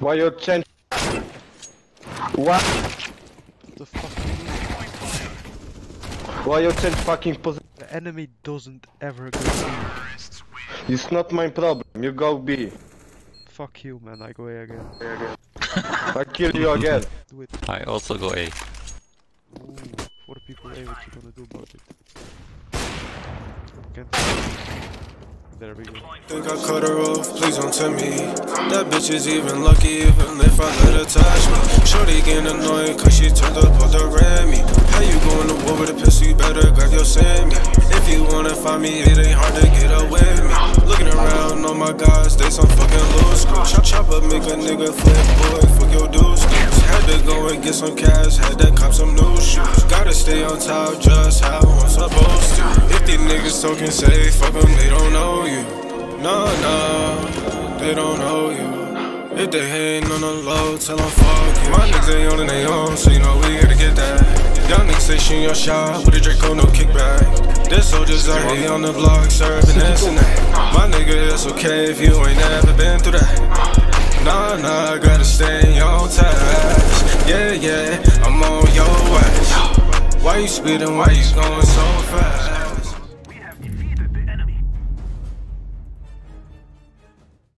Why you change? What? The fuck? Why you change fucking position? The enemy doesn't ever go B. It's not my problem. You go B. Fuck you, man. I go A again. I kill you again. Do it. I also go A. Ooh, 4 people A. What you gonna do about it? Can't. There we go. Think I cut her off, please don't tell me. That bitch is even lucky even if I let her touch me. Shorty getting annoyed cause she turned up all the Remy. How you going to war with a pistol, you better grab your Sammy. If you wanna find me, it ain't hard to get away with me. Looking around, all my guys, they some fucking loose. Chopper make a nigga flip, boy, fuck your dudes. Had to go and get some cash, had to cop some new shoes. Gotta stay on top, just how I'm supposed to. If these niggas talking, say fuck them, they don't know you. No, no, they don't know you. If they hatin' on the low, tell them fuck you. My niggas they on and they on, so you know we gotta get that. Young niggas say shoot your shot, with a Draco, no kickback. There's soldiers already on the block, serving this and that. My nigga, it's okay if you ain't never been through that. Nah, nah, gotta stay in your ties. Yeah, yeah, I'm on your ass. Why you speeding, why you going so fast?